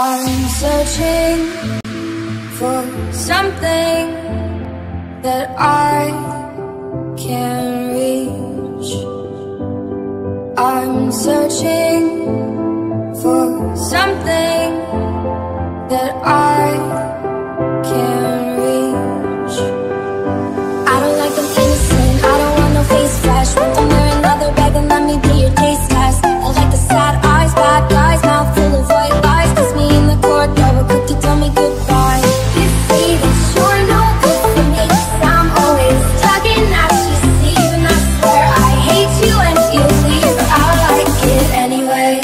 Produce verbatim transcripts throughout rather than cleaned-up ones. I'm searching for something that I can't reach. I'm searching for something that I can't reach. I don't like them innocent, I don't want no face flash. One time or another bag and let me be your taste test. I like the sad eyes, bad guys, mouth full of white lies. Kiss me in the courtyard, quick to tell me goodbye. You see this, you're no good for me, 'cause I'm always tugging at your sleeve, and I swear I hate you and you leave, but I like it anyway.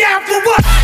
Down for what?